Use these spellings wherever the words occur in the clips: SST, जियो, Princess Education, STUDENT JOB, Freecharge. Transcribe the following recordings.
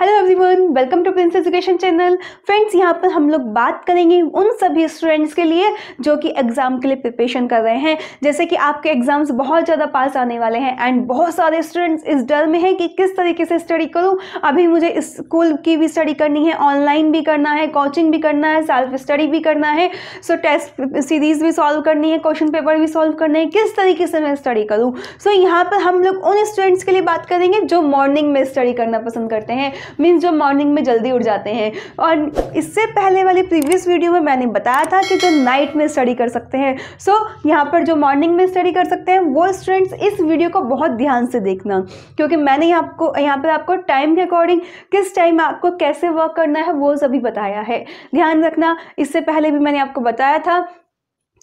Hello everyone, welcome to princess education channel. Friends, यहाँ पर हम लोग बात करेंगे उन सभी स्टूडेंट्स के लिए जो कि एग्ज़ाम के लिए प्रिपरेशन कर रहे हैं। जैसे कि आपके एग्ज़ाम्स बहुत ज़्यादा पास आने वाले हैं एंड बहुत सारे स्टूडेंट्स इस डर में हैं कि किस तरीके से स्टडी करूँ। अभी मुझे स्कूल की भी स्टडी करनी है, ऑनलाइन भी करना है, कोचिंग भी करना है, सेल्फ स्टडी भी करना है, सो टेस्ट सीरीज़ भी सॉल्व करनी है, क्वेश्चन पेपर भी सॉल्व करना है। किस तरीके से मैं स्टडी करूँ? सो यहाँ पर हम लोग उन स्टूडेंट्स के लिए बात करेंगे जो मॉर्निंग में स्टडी करना पसंद करते हैं, मीन्स जो मॉर्निंग में जल्दी उठ जाते हैं। और इससे पहले वाली प्रीवियस वीडियो में मैंने बताया था कि जो नाइट में स्टडी कर सकते हैं, सो यहाँ पर जो मॉर्निंग में स्टडी कर सकते हैं वो स्टूडेंट्स इस वीडियो को बहुत ध्यान से देखना, क्योंकि मैंने यहाँ पर आपको टाइम के अकॉर्डिंग किस टाइम में आपको कैसे वर्क करना है वो सभी बताया है। ध्यान रखना, इससे पहले भी मैंने आपको बताया था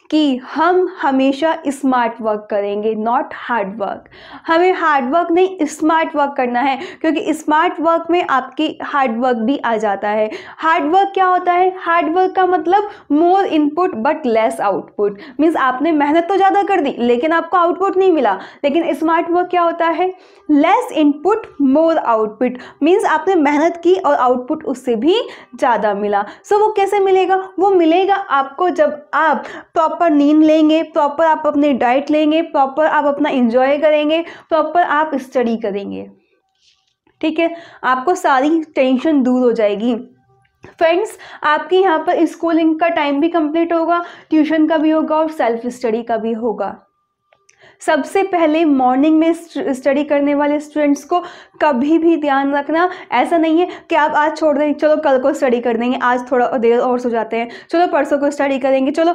कि हम हमेशा स्मार्ट वर्क करेंगे, नॉट हार्ड वर्क। हमें हार्ड वर्क नहीं, स्मार्ट वर्क करना है, क्योंकि स्मार्ट वर्क में आपकी हार्ड वर्क भी आ जाता है। हार्ड वर्क क्या होता है? हार्ड वर्क का मतलब more input but less output, means आपने मेहनत तो ज़्यादा कर दी लेकिन आपको आउटपुट नहीं मिला। लेकिन स्मार्ट वर्क क्या होता है? Less input more output, means आपने मेहनत की और आउटपुट उससे भी ज़्यादा मिला। सो वो कैसे मिलेगा? वो मिलेगा आपको जब आप प्रॉपर नींद लेंगे, प्रॉपर आप अपने डाइट लेंगे, प्रॉपर आप अपना एंजॉय करेंगे, प्रॉपर आप स्टडी करेंगे। ठीक है, आपको सारी टेंशन दूर हो जाएगी। फ्रेंड्स, आपके यहाँ पर स्कूलिंग का टाइम भी कंप्लीट होगा, ट्यूशन का भी होगा और सेल्फ स्टडी का भी होगा। सबसे पहले मॉर्निंग में स्टडी करने वाले स्टूडेंट्स को कभी भी ध्यान रखना, ऐसा नहीं है कि आप आज छोड़ देंगे, चलो कल को स्टडी कर देंगे, आज थोड़ा देर और सो जाते हैं, चलो परसों को स्टडी करेंगे, चलो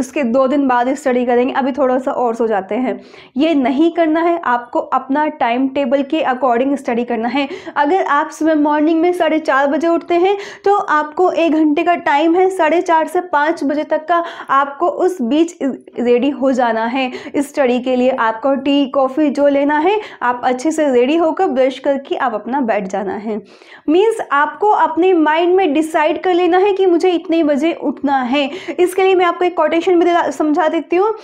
उसके 2 दिन बाद स्टडी करेंगे, अभी थोड़ा सा और सो जाते हैं। ये नहीं करना है, आपको अपना टाइम टेबल के अकॉर्डिंग स्टडी करना है। अगर आप सुबह मॉर्निंग में 4:30 बजे उठते हैं तो आपको 1 घंटे का टाइम है, 4:30 से 5 बजे तक का आपको उस बीच रेडी हो जाना है स्टडी के लिए। आपको टी कॉफ़ी जो लेना है आप अच्छे से रेडी होकर ब्रश करके आप अपना बैठ जाना है। मीन्स आपको अपने माइंड में डिसाइड कर लेना है कि मुझे इतने बजे उठना है। इसके लिए मैं आपको एक कोटेशन भी समझा देती हूँ,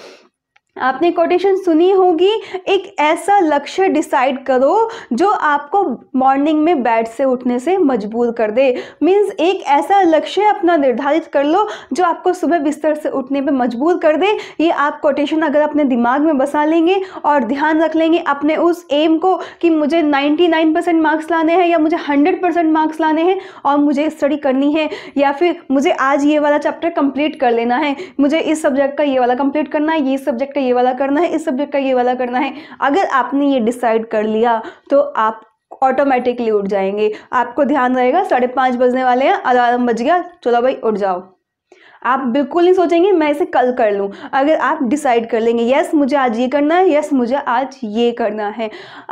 आपने कोटेशन सुनी होगी। एक ऐसा लक्ष्य डिसाइड करो जो आपको मॉर्निंग में बेड से उठने से मजबूर कर दे, मीन्स एक ऐसा लक्ष्य अपना निर्धारित कर लो जो आपको सुबह बिस्तर से उठने पे मजबूर कर दे। ये आप कोटेशन अगर अपने दिमाग में बसा लेंगे और ध्यान रख लेंगे अपने उस एम को कि मुझे 99% मार्क्स लाने हैं या मुझे 100% मार्क्स लाने हैं और मुझे स्टडी करनी है, या फिर मुझे आज ये वाला चैप्टर कंप्लीट कर लेना है, मुझे इस सब्जेक्ट का ये वाला कंप्लीट करना है, ये सब्जेक्ट ये वाला करना है, इस सब्जेक्ट का ये वाला करना है। अगर आपने ये डिसाइड कर लिया तो आप ऑटोमेटिकली उठ जाएंगे। आपको ध्यान रहेगा 5:30 बजने वाले हैं, अलार्म बज गया, चलो भाई उठ जाओ। आप बिल्कुल नहीं सोचेंगे मैं इसे कल कर लूँ। अगर आप डिसाइड कर लेंगे यस मुझे आज ये करना है, यस मुझे आज ये करना है।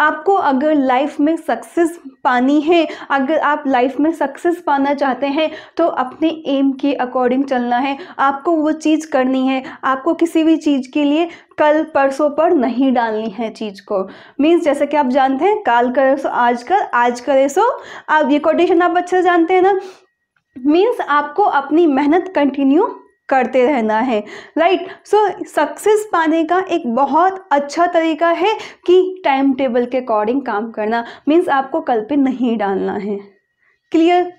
आपको अगर लाइफ में सक्सेस पानी है, अगर आप लाइफ में सक्सेस पाना चाहते हैं तो अपने एम के अकॉर्डिंग चलना है। आपको वो चीज़ करनी है, आपको किसी भी चीज़ के लिए कल परसों पर नहीं डालनी है चीज़ को। मीन्स जैसे कि आप जानते हैं काल करे सो आज कर, आज करे सो आप, ये कोटेशन आप अच्छे से जानते हैं ना। मीन्स आपको अपनी मेहनत कंटिन्यू करते रहना है, राइट। सो सक्सेस पाने का एक बहुत अच्छा तरीका है कि टाइम टेबल के अकॉर्डिंग काम करना, मीन्स आपको कल पे नहीं डालना है। क्लियर?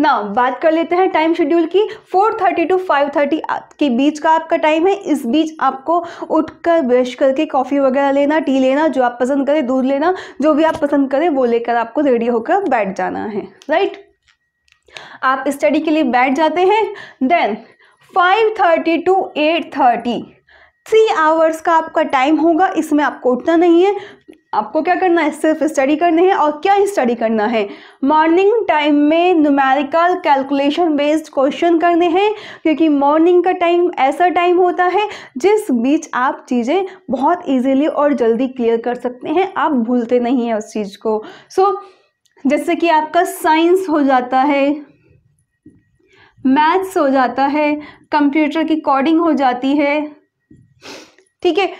नाउ बात कर लेते हैं टाइम शेड्यूल की। 4:30 to 5:30 के बीच का आपका टाइम है। इस बीच आपको उठकर ब्रश करके कॉफ़ी वगैरह लेना, टी लेना, जो आप पसंद करें, दूध लेना, जो भी आप पसंद करें वो लेकर आपको रेडी होकर बैठ जाना है, राइट। आप स्टडी के लिए बैठ जाते हैं। देन 5:30 to 8:30 3 आवर्स का आपका टाइम होगा। इसमें आपको उठना नहीं है, आपको क्या करना है? सिर्फ स्टडी करनी है। और क्या स्टडी करना है? मॉर्निंग टाइम में न्यूमेरिकल कैलकुलेशन बेस्ड क्वेश्चन करने हैं, क्योंकि मॉर्निंग का टाइम ऐसा टाइम होता है जिस बीच आप चीज़ें बहुत ईजिली और जल्दी क्लियर कर सकते हैं, आप भूलते नहीं हैं उस चीज़ को। जैसे कि आपका साइंस हो जाता है, मैथ्स हो जाता है, कंप्यूटर की कोडिंग हो जाती है, ठीक है।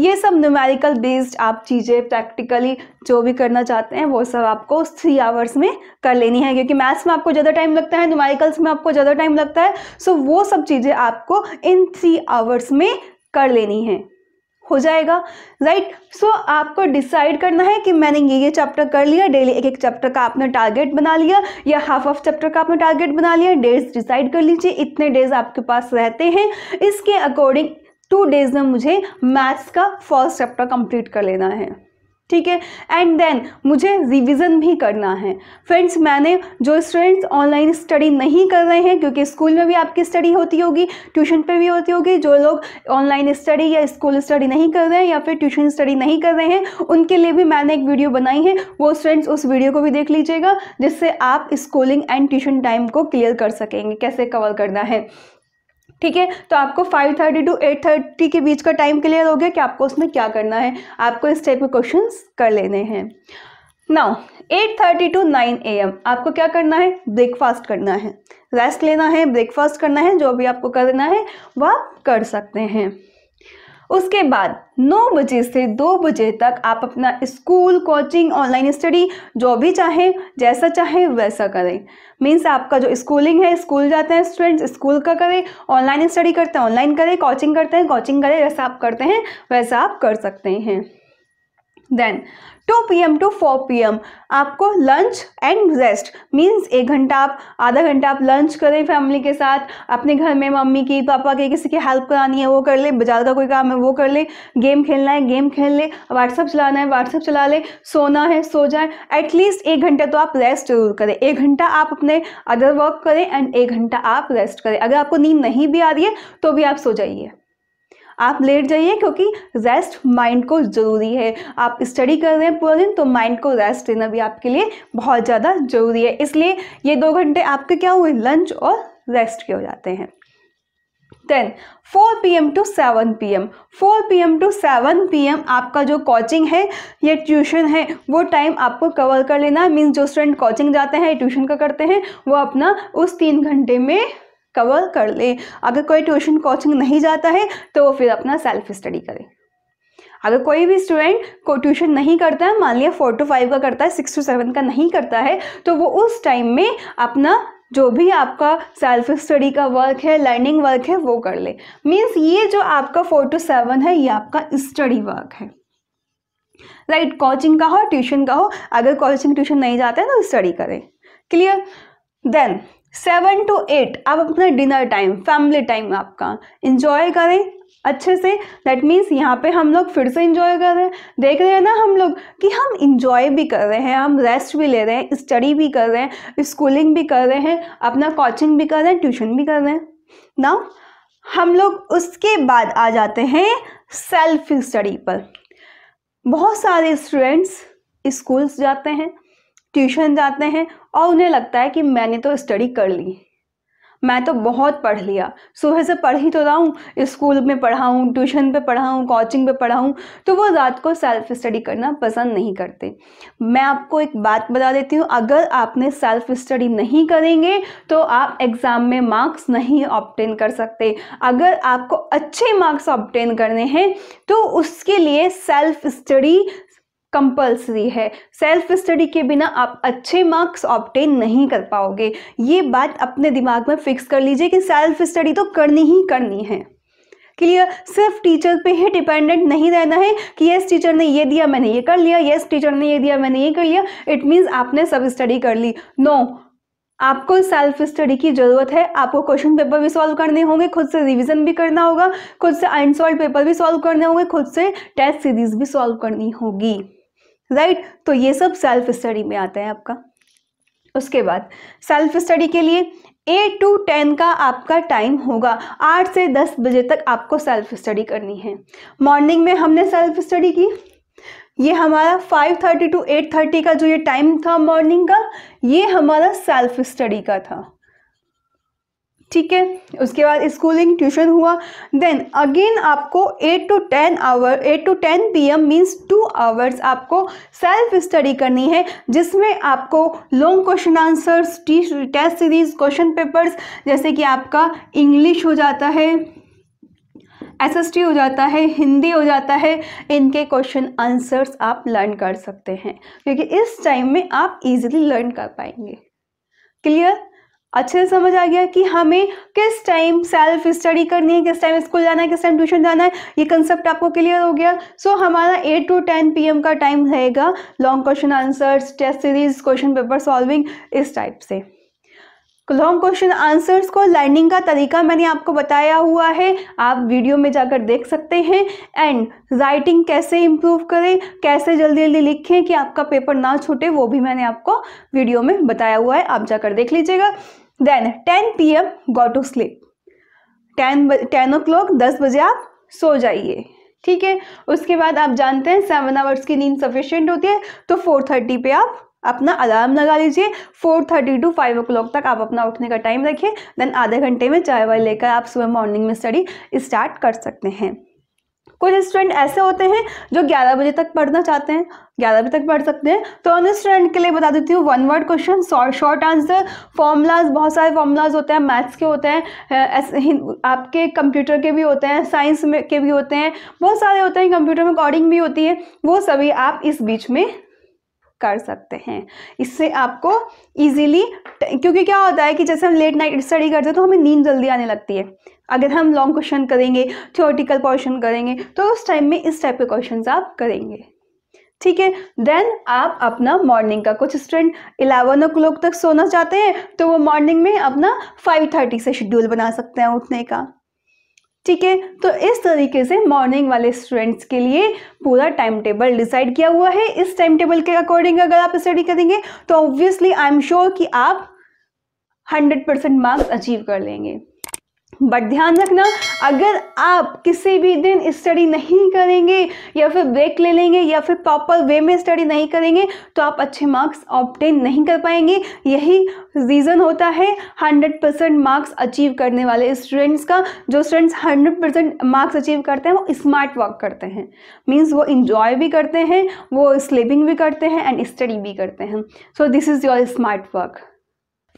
ये सब न्यूमेरिकल बेस्ड आप चीज़ें प्रैक्टिकली जो भी करना चाहते हैं वो सब आपको 3 आवर्स में कर लेनी है, क्योंकि मैथ्स में आपको ज़्यादा टाइम लगता है, न्यूमेरिकल्स में आपको ज़्यादा टाइम लगता है। सो वो सब चीज़ें आपको इन 3 आवर्स में कर लेनी है। हो जाएगा, राइट। सो आपको डिसाइड करना है कि मैंने ये चैप्टर कर लिया, डेली एक एक चैप्टर का आपने टारगेट बना लिया या हाफ ऑफ चैप्टर का आपने टारगेट बना लिया। डेज डिसाइड कर लीजिए, इतने डेज आपके पास रहते हैं, इसके अकॉर्डिंग 2 डेज में मुझे मैथ्स का फर्स्ट चैप्टर कंप्लीट कर लेना है, ठीक है। एंड देन मुझे रिवीजन भी करना है। फ्रेंड्स, मैंने जो स्टूडेंट्स ऑनलाइन स्टडी नहीं कर रहे हैं, क्योंकि स्कूल में भी आपकी स्टडी होती होगी, ट्यूशन पे भी होती होगी, जो लोग ऑनलाइन स्टडी या स्कूल स्टडी नहीं कर रहे हैं या फिर ट्यूशन स्टडी नहीं कर रहे हैं, उनके लिए भी मैंने एक वीडियो बनाई है। वो स्टूडेंट्स उस वीडियो को भी देख लीजिएगा, जिससे आप स्कूलिंग एंड ट्यूशन टाइम को क्लियर कर सकेंगे, कैसे कवर करना है, ठीक है। तो आपको 5:30 to 8:30 के बीच का टाइम क्लियर हो गया कि आपको उसमें क्या करना है, आपको इस टाइप के क्वेश्चंस कर लेने हैं। नाउ 8:30 to 9 AM आपको क्या करना है, ब्रेकफास्ट करना है, रेस्ट लेना है, ब्रेकफास्ट करना है, जो भी आपको करना है वह आप कर सकते हैं। उसके बाद 9 बजे से 2 बजे तक आप अपना स्कूल, कोचिंग, ऑनलाइन स्टडी जो भी चाहें, जैसा चाहें वैसा करें। मीन्स आपका जो स्कूलिंग है, स्कूल जाते हैं स्टूडेंट्स, स्कूल का करें, ऑनलाइन स्टडी करते हैं ऑनलाइन करें, कोचिंग करते हैं कोचिंग करें, जैसा आप करते हैं वैसा आप कर सकते हैं। देन 2 PM to 4 PM आपको लंच एंड रेस्ट, मीन्स 1 घंटा आप, आधा घंटा आप लंच करें फैमिली के साथ, अपने घर में मम्मी की, पापा की, किसी की हेल्प करानी है वो कर ले, बाजार का कोई काम है वो कर ले, गेम खेलना है गेम खेल ले, व्हाट्सअप चलाना है व्हाट्सअप चला ले, सोना है सो जाए। एटलीस्ट 1 घंटा तो आप रेस्ट जरूर करें, 1 घंटा आप अपने अदर वर्क करें एंड 1 घंटा आप रेस्ट करें। अगर आपको नींद नहीं भी आ रही है तो भी आप सो जाइए, आप लेट जाइए, क्योंकि रेस्ट माइंड को ज़रूरी है। आप स्टडी कर रहे हैं पूरा दिन, तो माइंड को रेस्ट देना भी आपके लिए बहुत ज़्यादा ज़रूरी है। इसलिए ये 2 घंटे आपके क्या हुए, लंच और रेस्ट के हो जाते हैं। Then 4 PM to 7 PM 4 PM to 7 PM आपका जो कोचिंग है या ट्यूशन है वो टाइम आपको कवर कर लेना है। मीन्स जो स्टूडेंट कोचिंग जाते हैं, ट्यूशन का करते हैं, वो अपना उस 3 घंटे में कवर कर ले। अगर कोई ट्यूशन कोचिंग नहीं जाता है तो वो फिर अपना सेल्फ स्टडी करे। अगर कोई भी स्टूडेंट को ट्यूशन नहीं करता है, मान लिया 4 to 5 का करता है, 6 to 7 का नहीं करता है, तो वो उस टाइम में अपना जो भी आपका सेल्फ स्टडी का वर्क है, लर्निंग वर्क है, वो कर ले। मीन्स ये जो आपका 4 to 7 है, ये आपका स्टडी वर्क है, राइट। कोचिंग का हो ट्यूशन का हो, अगर कोचिंग ट्यूशन नहीं जाता है तो स्टडी करें, क्लियर। देन 7 to 8 आप अपना डिनर टाइम, फैमिली टाइम आपका इंजॉय करें अच्छे से। दैट मीन्स यहाँ पे हम लोग फिर से इंजॉय कर रहे हैं, देख रहे हैं ना हम लोग कि हम इंजॉय भी कर रहे हैं, हम रेस्ट भी ले रहे हैं, स्टडी भी कर रहे हैं, स्कूलिंग भी कर रहे हैं, अपना कोचिंग भी कर रहे हैं, ट्यूशन भी कर रहे हैं। नाउ हम लोग उसके बाद आ जाते हैं सेल्फ स्टडी पर। बहुत सारे स्टूडेंट्स स्कूल्स जाते हैं, ट्यूशन जाते हैं और उन्हें लगता है कि मैंने तो स्टडी कर ली, मैं तो बहुत पढ़ लिया, सुबह से पढ़ ही तो रहा हूँ, स्कूल में पढ़ा हूँ, ट्यूशन पे पढ़ा हूँ, कोचिंग पे पढ़ा हूँ, तो वो रात को सेल्फ स्टडी करना पसंद नहीं करते। मैं आपको एक बात बता देती हूँ, अगर आपने सेल्फ स्टडी नहीं करेंगे तो आप एग्ज़ाम में मार्क्स नहीं ऑब्टेन कर सकते। अगर आपको अच्छे मार्क्स ऑब्टेन करने हैं तो उसके लिए सेल्फ स्टडी कंपल्सरी है। सेल्फ स्टडी के बिना आप अच्छे मार्क्स ऑब्टेन नहीं कर पाओगे। ये बात अपने दिमाग में फिक्स कर लीजिए कि सेल्फ स्टडी तो करनी ही करनी है, क्लियर। सिर्फ टीचर पे ही डिपेंडेंट नहीं रहना है कि यस टीचर ने ये दिया मैंने ये कर लिया, यस टीचर ने ये दिया मैंने ये कर लिया, इट मीन्स आपने सब स्टडी कर ली। नो, आपको सेल्फ स्टडी की ज़रूरत है। आपको क्वेश्चन पेपर भी सॉल्व करने होंगे, खुद से रिवीजन भी करना होगा, खुद से अनसॉल्व पेपर भी सॉल्व करने होंगे, खुद से टेस्ट सीरीज भी सॉल्व करनी होगी, राइट। तो ये सब सेल्फ स्टडी में आता है आपका। उसके बाद सेल्फ स्टडी के लिए 8 to 10 का आपका टाइम होगा। 8 से 10 बजे तक आपको सेल्फ स्टडी करनी है। मॉर्निंग में हमने सेल्फ स्टडी की, ये हमारा 5:30 to 8:30 का जो ये टाइम था मॉर्निंग का, ये हमारा सेल्फ स्टडी का था, ठीक है। उसके बाद स्कूलिंग ट्यूशन हुआ। देन अगेन आपको 8 to 10 PM मीन्स 2 आवर्स आपको सेल्फ स्टडी करनी है, जिसमें आपको long question answers, test series, question papers, जैसे कि आपका इंग्लिश हो जाता है, SST हो जाता है, हिंदी हो जाता है, इनके क्वेश्चन आंसर्स आप लर्न कर सकते हैं, क्योंकि इस टाइम में आप इजीली लर्न कर पाएंगे, क्लियर। अच्छे से समझ आ गया कि हमें किस टाइम सेल्फ स्टडी करनी है, किस टाइम स्कूल जाना है, किस टाइम ट्यूशन जाना है। ये कंसेप्ट आपको क्लियर हो गया। सो हमारा 8 to 10 PM का टाइम रहेगा long question answers, test series, question paper solving, इस टाइप से। लॉन्ग क्वेश्चन आंसर्स को लर्निंग का तरीका मैंने आपको बताया हुआ है, आप वीडियो में जाकर देख सकते हैं। एंड राइटिंग कैसे इम्प्रूव करें, कैसे जल्दी जल्दी लिखें कि आपका पेपर ना छूटे, वो भी मैंने आपको वीडियो में बताया हुआ है, आप जाकर देख लीजिएगा। Then 10 PM go to sleep, 10 o'clock 10 बजे आप सो जाइए, ठीक है। उसके बाद आप जानते हैं 7 hours की नींद सफिशिएंट होती है, तो 4:30 पे आप अपना अलार्म लगा लीजिए। 4:30 to 5 o'clock तक आप अपना उठने का टाइम रखिए। देन आधे घंटे में चाय वाय लेकर आप सुबह मॉर्निंग में स्टडी स्टार्ट कर सकते हैं। कुछ स्टूडेंट ऐसे होते हैं जो 11 बजे तक पढ़ना चाहते हैं, 11 बजे तक पढ़ सकते हैं। तो उन स्टूडेंट के लिए बता देती हूँ 1 word question, short answer, formulas, बहुत सारे फॉर्मूलाज होते हैं, मैथ्स के होते हैं, आपके कंप्यूटर के भी होते हैं, साइंस में के भी होते हैं, बहुत सारे होते हैं, कंप्यूटर में कोडिंग भी होती है, वो सभी आप इस बीच में कर सकते हैं। इससे आपको इजीली, क्योंकि क्या होता है कि जैसे हम लेट नाइट स्टडी करते हैं तो हमें नींद जल्दी आने लगती है। अगर हम लॉन्ग क्वेश्चन करेंगे, थ्योरेटिकल पोर्शन करेंगे, तो उस टाइम में इस टाइप के क्वेश्चंस आप करेंगे, ठीक है। देन आप अपना मॉर्निंग का, कुछ स्टूडेंट 11 o'clock तक सोना चाहते हैं तो वो मॉर्निंग में अपना 5:30 से शेड्यूल बना सकते हैं उठने का, ठीक है। तो इस तरीके से मॉर्निंग वाले स्टूडेंट्स के लिए पूरा टाइम टेबल डिसाइड किया हुआ है। इस टाइम टेबल के अकॉर्डिंग अगर आप स्टडी करेंगे तो ऑब्वियसली आई एम श्योर कि आप 100% मार्क्स अचीव कर लेंगे। बट ध्यान रखना, अगर आप किसी भी दिन स्टडी नहीं करेंगे या फिर ब्रेक ले लेंगे या फिर प्रॉपर वे में स्टडी नहीं करेंगे तो आप अच्छे मार्क्स ऑब्टेन नहीं कर पाएंगे। यही रीज़न होता है 100% मार्क्स अचीव करने वाले स्टूडेंट्स का। जो स्टूडेंट्स 100% मार्क्स अचीव करते हैं वो स्मार्ट वर्क करते हैं, मीन्स वो इंजॉय भी करते हैं, वो स्लीपिंग भी करते हैं एंड स्टडी भी करते हैं। So this is your smart work.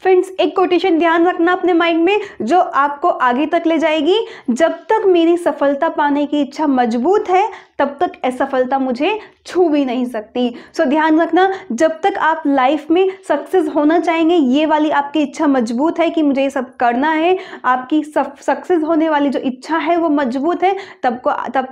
Friends, एक कोटेशन ध्यान रखना अपने माइंड में जो आपको आगे तक ले जाएगी। जब तक मेरी सफलता पाने की इच्छा मजबूत है तब तक असफलता मुझे छू भी नहीं सकती। सो ध्यान रखना, जब तक आप लाइफ में सक्सेस होना चाहेंगे, ये वाली आपकी इच्छा मजबूत है कि मुझे ये सब करना है, आपकी सक्सेस होने वाली जो इच्छा है वो मजबूत है, तब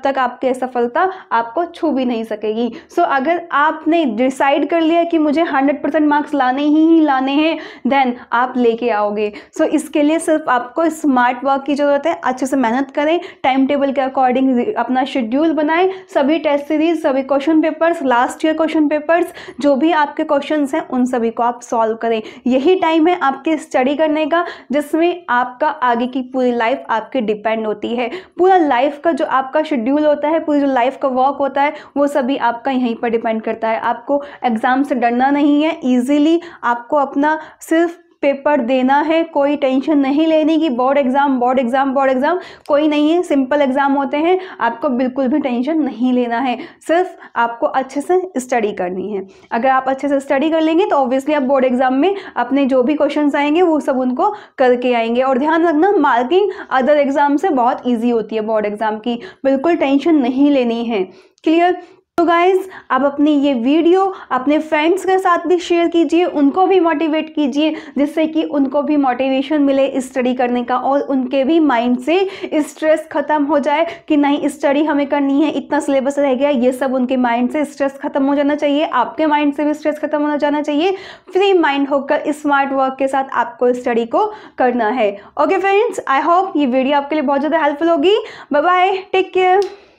तक आपकी असफलता आपको छू भी नहीं सकेगी। सो अगर आपने डिसाइड कर लिया कि मुझे 100% मार्क्स लाने ही लाने हैं, देन आप लेके आओगे। सो इसके लिए सिर्फ आपको स्मार्ट वर्क की ज़रूरत है। अच्छे से मेहनत करें, टाइम टेबल के अकॉर्डिंग अपना शेड्यूल बनाएं, सभी टेस्ट सीरीज, सभी question papers, last year question papers, जो भी आपके क्वेश्चंस हैं उन सभी को आप सॉल्व करें। यही टाइम है आपके स्टडी करने का, जिसमें आपका आगे की पूरी लाइफ आपकी डिपेंड होती है। पूरा लाइफ का जो आपका शेड्यूल होता है, पूरी जो लाइफ का वर्क होता है, वो सभी आपका यहीं पर डिपेंड करता है। आपको एग्ज़ाम से डरना नहीं है, ईजिली आपको अपना सिर्फ पेपर देना है, कोई टेंशन नहीं लेनी कि board exam board exam board exam, कोई नहीं है, सिंपल एग्ज़ाम होते हैं, आपको बिल्कुल भी टेंशन नहीं लेना है, सिर्फ आपको अच्छे से स्टडी करनी है। अगर आप अच्छे से स्टडी कर लेंगे तो ऑब्वियसली आप बोर्ड एग्ज़ाम में अपने जो भी क्वेश्चंस आएंगे वो सब उनको करके आएंगे। और ध्यान रखना, मार्किंग अदर एग्ज़ाम से बहुत ईजी होती है बोर्ड एग्ज़ाम की, बिल्कुल टेंशन नहीं लेनी है, क्लियर। तो गाइज़, आप अपनी ये वीडियो अपने फ्रेंड्स के साथ भी शेयर कीजिए, उनको भी मोटिवेट कीजिए, जिससे कि उनको भी मोटिवेशन मिले स्टडी करने का और उनके भी माइंड से स्ट्रेस ख़त्म हो जाए कि नहीं स्टडी हमें करनी है, इतना सिलेबस रह गया, ये सब उनके माइंड से स्ट्रेस ख़त्म हो जाना चाहिए। आपके माइंड से भी स्ट्रेस ख़त्म हो जाना चाहिए। फ्री माइंड होकर स्मार्ट वर्क के साथ आपको स्टडी को करना है। ओके फ्रेंड्स, आई होप ये वीडियो आपके लिए बहुत ज़्यादा हेल्पफुल होगी। Bye bye, take care.